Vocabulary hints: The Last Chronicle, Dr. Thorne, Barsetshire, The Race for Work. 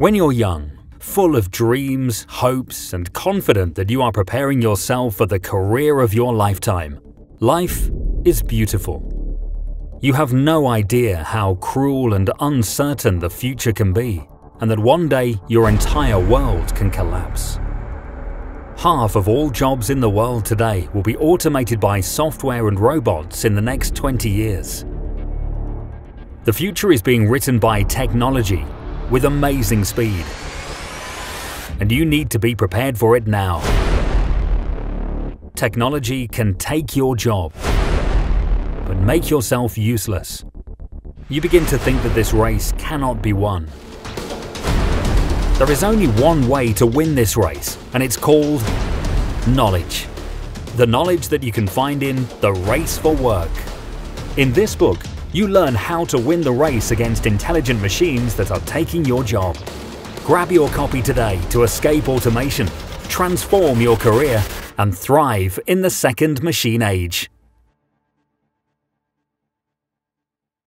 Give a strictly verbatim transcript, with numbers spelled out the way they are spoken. When you're young, full of dreams, hopes, and confident that you are preparing yourself for the career of your lifetime, life is beautiful. You have no idea how cruel and uncertain the future can be, and that one day your entire world can collapse. Half of all jobs in the world today will be automated by software and robots in the next twenty years. The future is being written by technology, with amazing speed, and you need to be prepared for it now. Technology can take your job, but make yourself useless. You begin to think that this race cannot be won. There is only one way to win this race, and it's called knowledge. The knowledge that you can find in The Race for Work. In this book, you learn how to win the race against intelligent machines that are taking your job. Grab your copy today to escape automation, transform your career, and thrive in the second machine age.